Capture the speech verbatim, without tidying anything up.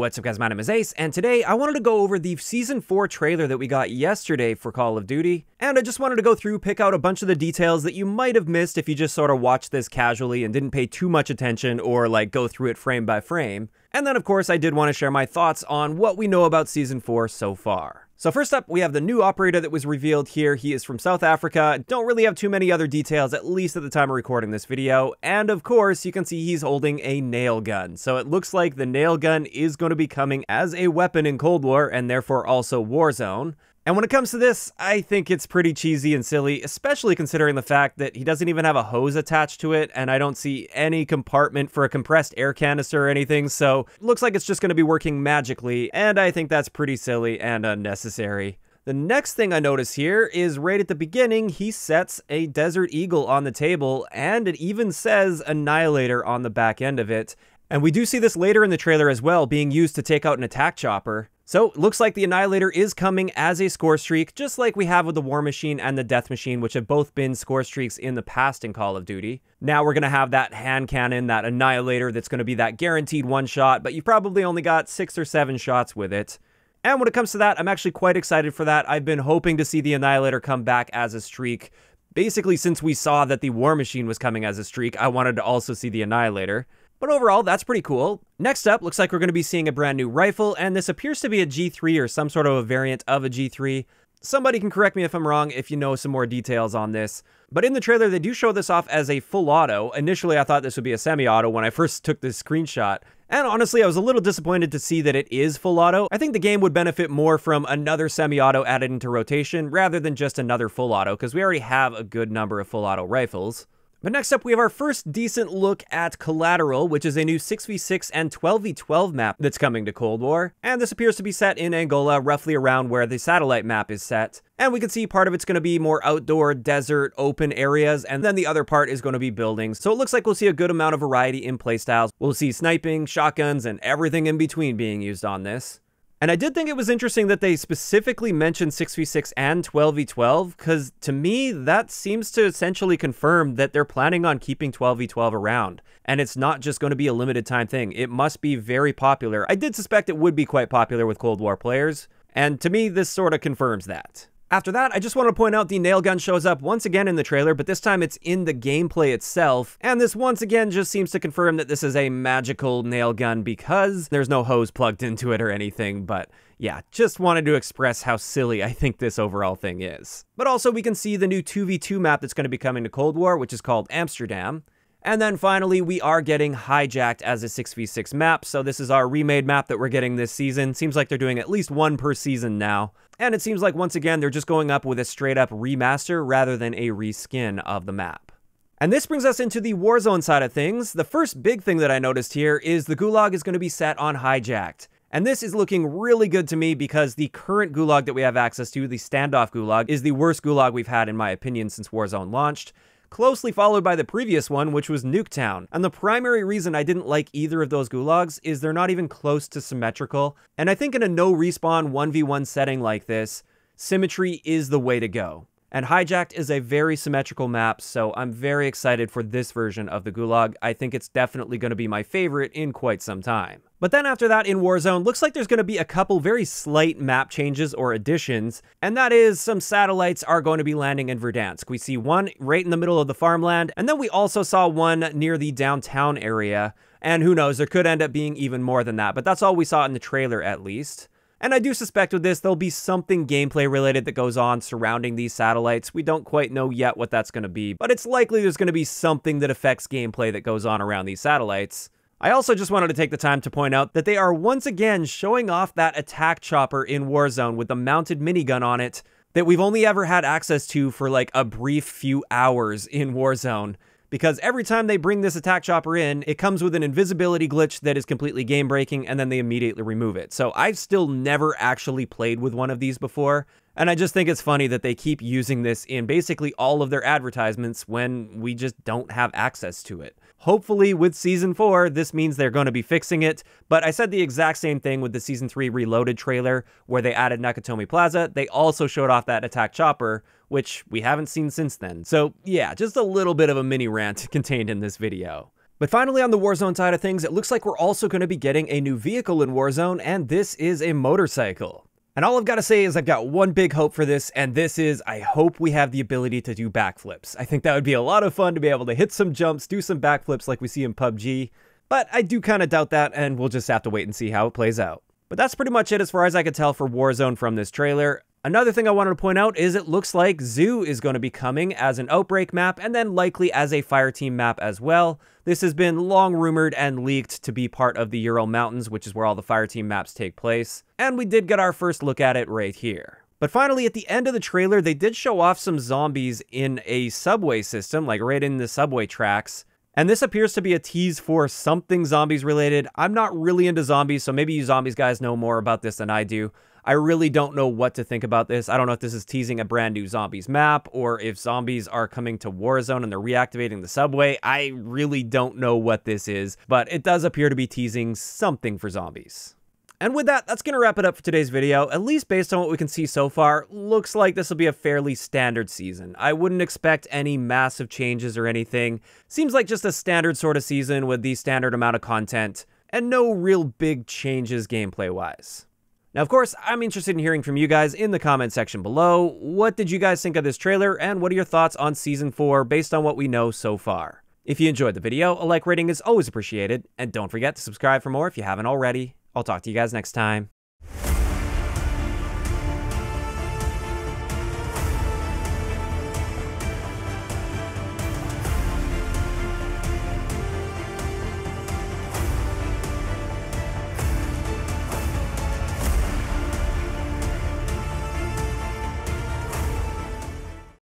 What's up guys, my name is Ace, and today I wanted to go over the Season four trailer that we got yesterday for Call of Duty, and I just wanted to go through, pick out a bunch of the details that you might have missed if you just sort of watched this casually and didn't pay too much attention or like go through it frame by frame. And then of course I did want to share my thoughts on what we know about Season four so far. So first up, we have the new operator that was revealed here. He is from South Africa. Don't really have too many other details, at least at the time of recording this video. And of course, you can see he's holding a nail gun. So it looks like the nail gun is going to be coming as a weapon in Cold War and therefore also Warzone. And when it comes to this, I think it's pretty cheesy and silly, especially considering the fact that he doesn't even have a hose attached to it, and I don't see any compartment for a compressed air canister or anything, so it looks like it's just going to be working magically, and I think that's pretty silly and unnecessary. The next thing I notice here is right at the beginning, he sets a Desert Eagle on the table, and it even says Annihilator on the back end of it. And we do see this later in the trailer as well, being used to take out an attack chopper. So, looks like the Annihilator is coming as a score streak, just like we have with the War Machine and the Death Machine, which have both been score streaks in the past in Call of Duty. Now we're going to have that hand cannon, that Annihilator that's going to be that guaranteed one shot, but you probably only got six or seven shots with it. And when it comes to that, I'm actually quite excited for that. I've been hoping to see the Annihilator come back as a streak. Basically, since we saw that the War Machine was coming as a streak, I wanted to also see the Annihilator. But overall, that's pretty cool. Next up, looks like we're going to be seeing a brand new rifle, and this appears to be a G three or some sort of a variant of a G three. Somebody can correct me if I'm wrong if you know some more details on this. But in the trailer, they do show this off as a full auto. Initially, I thought this would be a semi-auto when I first took this screenshot. And honestly, I was a little disappointed to see that it is full auto. I think the game would benefit more from another semi-auto added into rotation rather than just another full auto, because we already have a good number of full auto rifles. But next up, we have our first decent look at Collateral, which is a new six v six and twelve v twelve map that's coming to Cold War. And this appears to be set in Angola, roughly around where the satellite map is set. And we can see part of it's going to be more outdoor, desert, open areas, and then the other part is going to be buildings. So it looks like we'll see a good amount of variety in playstyles. We'll see sniping, shotguns, and everything in between being used on this. And I did think it was interesting that they specifically mentioned six v six and twelve v twelve, because to me, that seems to essentially confirm that they're planning on keeping twelve v twelve around. And it's not just going to be a limited time thing. It must be very popular. I did suspect it would be quite popular with Cold War players. And to me, this sort of confirms that. After that, I just want to point out the nail gun shows up once again in the trailer, but this time it's in the gameplay itself. And this once again just seems to confirm that this is a magical nail gun because there's no hose plugged into it or anything, but yeah, just wanted to express how silly I think this overall thing is. But also we can see the new two v two map that's going to be coming to Cold War, which is called Amsterdam. And then finally, we are getting Hijacked as a six v six map, so this is our remade map that we're getting this season. Seems like they're doing at least one per season now. And it seems like, once again, they're just going up with a straight-up remaster rather than a reskin of the map. And this brings us into the Warzone side of things. The first big thing that I noticed here is the Gulag is going to be set on Hijacked. And this is looking really good to me because the current Gulag that we have access to, the Standoff Gulag, is the worst Gulag we've had, in my opinion, since Warzone launched. Closely followed by the previous one, which was Nuketown. And the primary reason I didn't like either of those gulags is they're not even close to symmetrical. And I think in a no-respawn one v one setting like this, symmetry is the way to go. And Hijacked is a very symmetrical map, so I'm very excited for this version of the Gulag. I think it's definitely going to be my favorite in quite some time. But then after that in Warzone, looks like there's going to be a couple very slight map changes or additions, and that is some satellites are going to be landing in Verdansk. We see one right in the middle of the farmland, and then we also saw one near the downtown area, and who knows, there could end up being even more than that, but that's all we saw in the trailer at least. And I do suspect with this, there'll be something gameplay related that goes on surrounding these satellites. We don't quite know yet what that's going to be, but it's likely there's going to be something that affects gameplay that goes on around these satellites. I also just wanted to take the time to point out that they are once again showing off that attack chopper in Warzone with the mounted minigun on it that we've only ever had access to for like a brief few hours in Warzone. Because every time they bring this attack chopper in, it comes with an invisibility glitch that is completely game-breaking, and then they immediately remove it. So I've still never actually played with one of these before, and I just think it's funny that they keep using this in basically all of their advertisements when we just don't have access to it. Hopefully, with Season four, this means they're going to be fixing it, but I said the exact same thing with the Season three Reloaded trailer, where they added Nakatomi Plaza. They also showed off that attack chopper, which we haven't seen since then. So yeah, just a little bit of a mini rant contained in this video. But finally, on the Warzone side of things, it looks like we're also going to be getting a new vehicle in Warzone, and this is a motorcycle. And all I've got to say is I've got one big hope for this, and this is I hope we have the ability to do backflips. I think that would be a lot of fun to be able to hit some jumps, do some backflips like we see in P U B G, but I do kind of doubt that, and we'll just have to wait and see how it plays out. But that's pretty much it as far as I could tell for Warzone from this trailer. Another thing I wanted to point out is it looks like Zoo is going to be coming as an Outbreak map, and then likely as a Fireteam map as well. This has been long rumored and leaked to be part of the Ural Mountains, which is where all the Fireteam maps take place. And we did get our first look at it right here. But finally, at the end of the trailer, they did show off some zombies in a subway system, like right in the subway tracks. And this appears to be a tease for something zombies related. I'm not really into zombies, so maybe you zombies guys know more about this than I do. I really don't know what to think about this. I don't know if this is teasing a brand new zombies map or if zombies are coming to Warzone and they're reactivating the subway. I really don't know what this is, but it does appear to be teasing something for zombies. And with that, that's going to wrap it up for today's video. At least based on what we can see so far, looks like this will be a fairly standard season. I wouldn't expect any massive changes or anything. Seems like just a standard sort of season with the standard amount of content and no real big changes gameplay-wise. Now, of course, I'm interested in hearing from you guys in the comment section below. What did you guys think of this trailer, and what are your thoughts on Season four based on what we know so far? If you enjoyed the video, a like rating is always appreciated, and don't forget to subscribe for more if you haven't already. I'll talk to you guys next time.